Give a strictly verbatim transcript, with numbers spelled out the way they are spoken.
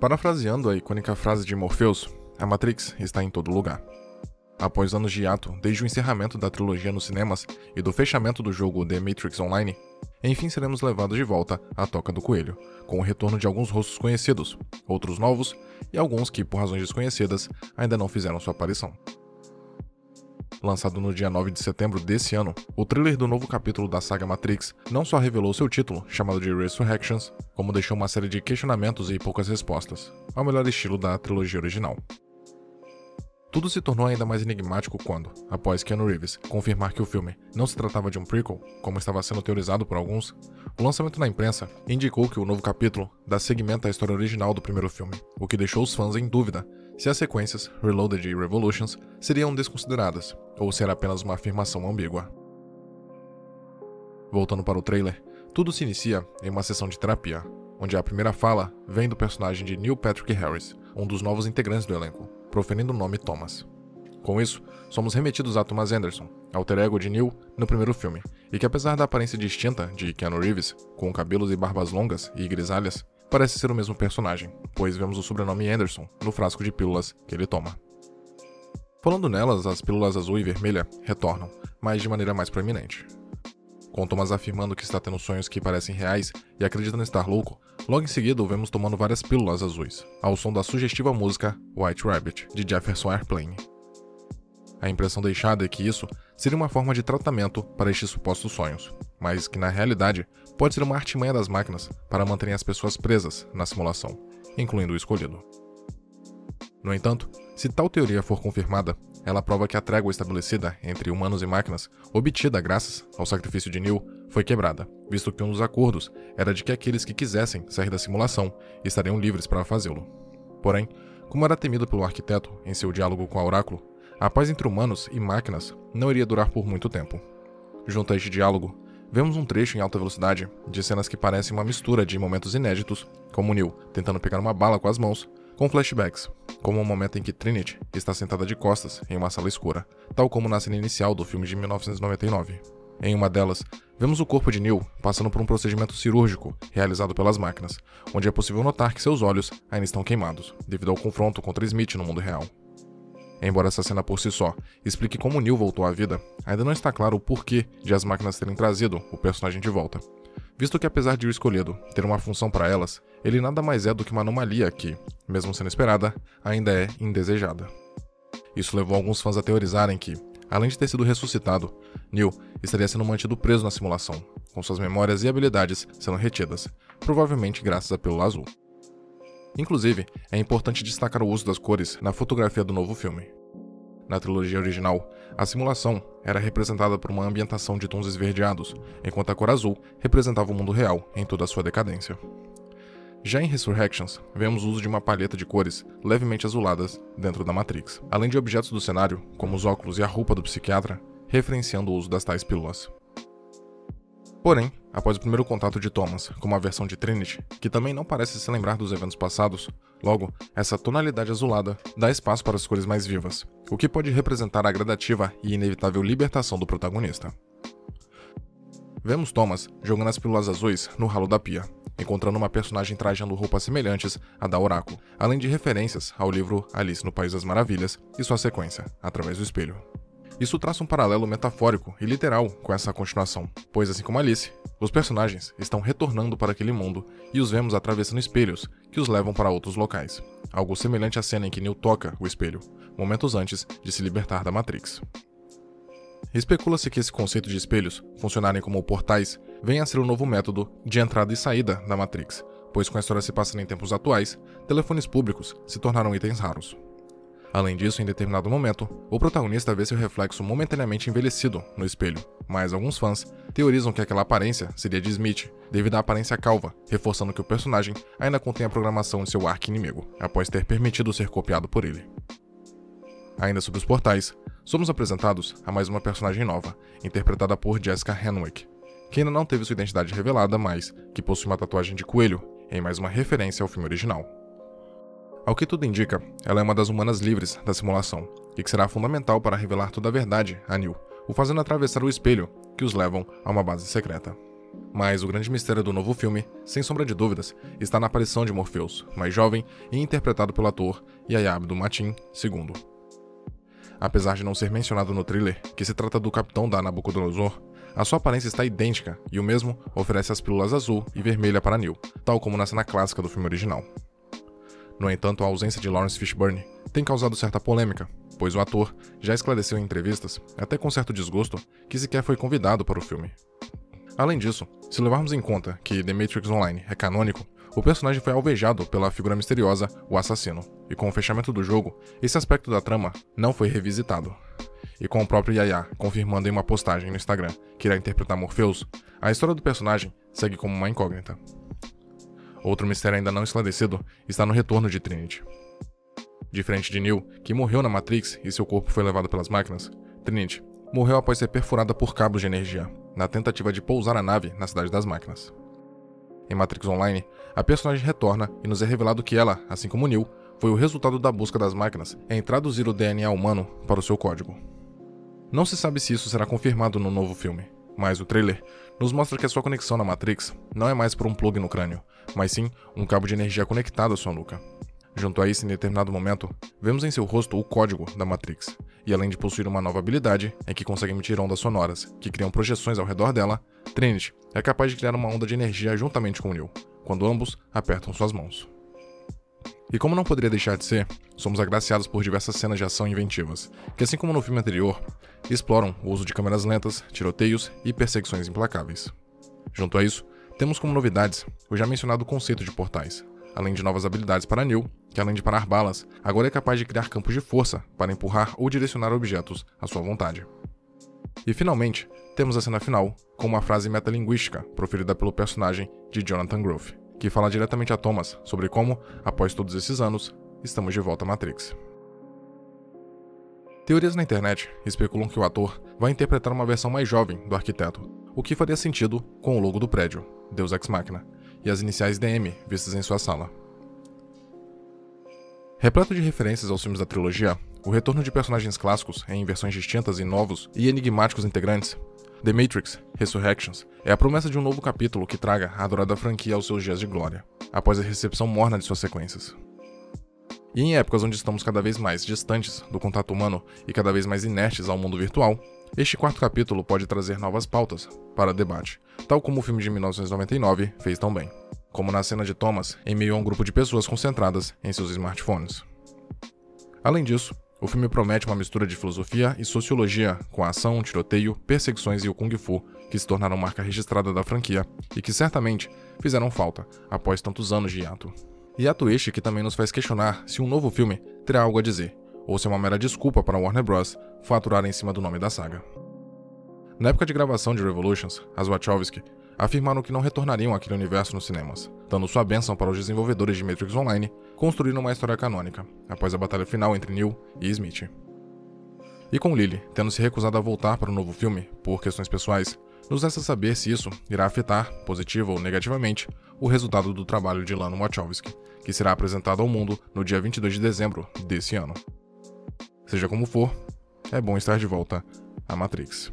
Parafraseando a icônica frase de Morpheus, a Matrix está em todo lugar. Após anos de hiato, desde o encerramento da trilogia nos cinemas e do fechamento do jogo The Matrix Online, enfim seremos levados de volta à Toca do Coelho, com o retorno de alguns rostos conhecidos, outros novos e alguns que, por razões desconhecidas, ainda não fizeram sua aparição. Lançado no dia nove de setembro desse ano, o trailer do novo capítulo da saga Matrix não só revelou seu título, chamado de Resurrections, como deixou uma série de questionamentos e poucas respostas, ao melhor estilo da trilogia original. Tudo se tornou ainda mais enigmático quando, após Keanu Reeves confirmar que o filme não se tratava de um prequel, como estava sendo teorizado por alguns, o lançamento na imprensa indicou que o novo capítulo dá seguimento à história original do primeiro filme, o que deixou os fãs em dúvida se as sequências Reloaded e Revolutions seriam desconsideradas, ou se era apenas uma afirmação ambígua. Voltando para o trailer, tudo se inicia em uma sessão de terapia, onde a primeira fala vem do personagem de Neil Patrick Harris, um dos novos integrantes do elenco, proferindo o nome Thomas. Com isso, somos remetidos a Thomas Anderson, alter ego de Neo no primeiro filme, e que apesar da aparência distinta de Keanu Reeves, com cabelos e barbas longas e grisalhas, parece ser o mesmo personagem, pois vemos o sobrenome Anderson no frasco de pílulas que ele toma. Falando nelas, as pílulas azul e vermelha retornam, mas de maneira mais proeminente. Com Thomas afirmando que está tendo sonhos que parecem reais e acreditando estar louco, logo em seguida o vemos tomando várias pílulas azuis, ao som da sugestiva música White Rabbit, de Jefferson Airplane. A impressão deixada é que isso seria uma forma de tratamento para estes supostos sonhos, mas que na realidade pode ser uma artimanha das máquinas para manterem as pessoas presas na simulação, incluindo o escolhido. No entanto, se tal teoria for confirmada, ela prova que a trégua estabelecida entre humanos e máquinas, obtida graças ao sacrifício de Neo, foi quebrada, visto que um dos acordos era de que aqueles que quisessem sair da simulação estariam livres para fazê-lo. Porém, como era temido pelo arquiteto em seu diálogo com a Oráculo, a paz entre humanos e máquinas não iria durar por muito tempo. Junto a este diálogo, vemos um trecho em alta velocidade de cenas que parecem uma mistura de momentos inéditos, como Neo tentando pegar uma bala com as mãos, com flashbacks, como o momento em que Trinity está sentada de costas em uma sala escura, tal como na cena inicial do filme de mil novecentos e noventa e nove. Em uma delas, vemos o corpo de Neo passando por um procedimento cirúrgico realizado pelas máquinas, onde é possível notar que seus olhos ainda estão queimados, devido ao confronto contra Smith no mundo real. Embora essa cena por si só explique como Neo voltou à vida, ainda não está claro o porquê de as máquinas terem trazido o personagem de volta, visto que apesar de o escolhido ter uma função para elas, ele nada mais é do que uma anomalia que, mesmo sendo esperada, ainda é indesejada. Isso levou alguns fãs a teorizarem que, além de ter sido ressuscitado, Neo estaria sendo mantido preso na simulação, com suas memórias e habilidades sendo retidas, provavelmente graças à pílula azul. Inclusive, é importante destacar o uso das cores na fotografia do novo filme. Na trilogia original, a simulação era representada por uma ambientação de tons esverdeados, enquanto a cor azul representava o mundo real em toda a sua decadência. Já em Resurrections, vemos o uso de uma paleta de cores levemente azuladas dentro da Matrix, além de objetos do cenário, como os óculos e a roupa do psiquiatra, referenciando o uso das tais pílulas. Porém, após o primeiro contato de Thomas com uma versão de Trinity, que também não parece se lembrar dos eventos passados, logo, essa tonalidade azulada dá espaço para as cores mais vivas, o que pode representar a gradativa e inevitável libertação do protagonista. Vemos Thomas jogando as pílulas azuis no ralo da pia, encontrando uma personagem trajando roupas semelhantes à da Oráculo, além de referências ao livro Alice no País das Maravilhas e sua sequência, Através do Espelho. Isso traça um paralelo metafórico e literal com essa continuação, pois assim como Alice, os personagens estão retornando para aquele mundo e os vemos atravessando espelhos que os levam para outros locais, algo semelhante à cena em que Neo toca o espelho, momentos antes de se libertar da Matrix. Especula-se que esse conceito de espelhos funcionarem como portais venha a ser o novo método de entrada e saída da Matrix, pois com a história se passando em tempos atuais, telefones públicos se tornaram itens raros. Além disso, em determinado momento, o protagonista vê seu reflexo momentaneamente envelhecido no espelho, mas alguns fãs teorizam que aquela aparência seria de Smith, devido à aparência calva, reforçando que o personagem ainda contém a programação de seu arqui-inimigo, após ter permitido ser copiado por ele. Ainda sobre os portais, somos apresentados a mais uma personagem nova, interpretada por Jessica Henwick, que ainda não teve sua identidade revelada, mas que possui uma tatuagem de coelho, em mais uma referência ao filme original. Ao que tudo indica, ela é uma das humanas livres da simulação, e que será fundamental para revelar toda a verdade a Neo, o fazendo atravessar o espelho que os levam a uma base secreta. Mas o grande mistério do novo filme, sem sombra de dúvidas, está na aparição de Morpheus, mais jovem e interpretado pelo ator Yahya Abdul-Mateen segundo. Apesar de não ser mencionado no trailer que se trata do capitão da Nabucodonosor, a sua aparência está idêntica e o mesmo oferece as pílulas azul e vermelha para Neo, tal como na cena clássica do filme original. No entanto, a ausência de Lawrence Fishburne tem causado certa polêmica, pois o ator já esclareceu em entrevistas, até com certo desgosto, que sequer foi convidado para o filme. Além disso, se levarmos em conta que The Matrix Online é canônico, o personagem foi alvejado pela figura misteriosa, o assassino, e com o fechamento do jogo, esse aspecto da trama não foi revisitado. E com o próprio Yahya confirmando em uma postagem no Instagram que irá interpretar Morpheus, a história do personagem segue como uma incógnita. Outro mistério ainda não esclarecido está no retorno de Trinity. Diferente de Neo, que morreu na Matrix e seu corpo foi levado pelas máquinas, Trinity morreu após ser perfurada por cabos de energia, na tentativa de pousar a nave na Cidade das Máquinas. Em Matrix Online, a personagem retorna e nos é revelado que ela, assim como Neo, foi o resultado da busca das máquinas em traduzir o D N A humano para o seu código. Não se sabe se isso será confirmado no novo filme, mas o trailer nos mostra que a sua conexão na Matrix não é mais por um plug no crânio, mas sim um cabo de energia conectado à sua nuca. Junto a isso, em determinado momento, vemos em seu rosto o código da Matrix, e além de possuir uma nova habilidade em que consegue emitir ondas sonoras que criam projeções ao redor dela, Trinity é capaz de criar uma onda de energia juntamente com Neo, quando ambos apertam suas mãos. E como não poderia deixar de ser, somos agraciados por diversas cenas de ação inventivas, que assim como no filme anterior, exploram o uso de câmeras lentas, tiroteios e perseguições implacáveis. Junto a isso, temos como novidades o já mencionado conceito de portais, além de novas habilidades para Neo, que além de parar balas, agora é capaz de criar campos de força para empurrar ou direcionar objetos à sua vontade. E finalmente, temos a cena final com uma frase metalinguística proferida pelo personagem de Jonathan Groff, que fala diretamente a Thomas sobre como, após todos esses anos, estamos de volta à Matrix. Teorias na internet especulam que o ator vai interpretar uma versão mais jovem do arquiteto, o que faria sentido com o logo do prédio, Deus Ex Machina, e as iniciais D M vistas em sua sala. Repleto de referências aos filmes da trilogia, o retorno de personagens clássicos em versões distintas e novos e enigmáticos integrantes, The Matrix Resurrections é a promessa de um novo capítulo que traga a adorada franquia aos seus dias de glória, após a recepção morna de suas sequências. E em épocas onde estamos cada vez mais distantes do contato humano e cada vez mais inertes ao mundo virtual, este quarto capítulo pode trazer novas pautas para debate, tal como o filme de mil novecentos e noventa e nove fez tão bem, como na cena de Thomas em meio a um grupo de pessoas concentradas em seus smartphones. Além disso, o filme promete uma mistura de filosofia e sociologia com a ação, tiroteio, perseguições e o Kung Fu, que se tornaram marca registrada da franquia e que certamente fizeram falta após tantos anos de hiato. Hiato este que também nos faz questionar se um novo filme terá algo a dizer, ou se é uma mera desculpa para Warner Bros. Faturar em cima do nome da saga. Na época de gravação de Revolutions, as Wachowski afirmaram que não retornariam àquele universo nos cinemas, dando sua bênção para os desenvolvedores de Matrix Online construíram uma história canônica, após a batalha final entre Neo e Smith. E com Lily tendo se recusado a voltar para o novo filme por questões pessoais, nos resta saber se isso irá afetar, positivo ou negativamente, o resultado do trabalho de Lana Wachowski, que será apresentado ao mundo no dia vinte e dois de dezembro desse ano. Seja como for, é bom estar de volta à Matrix.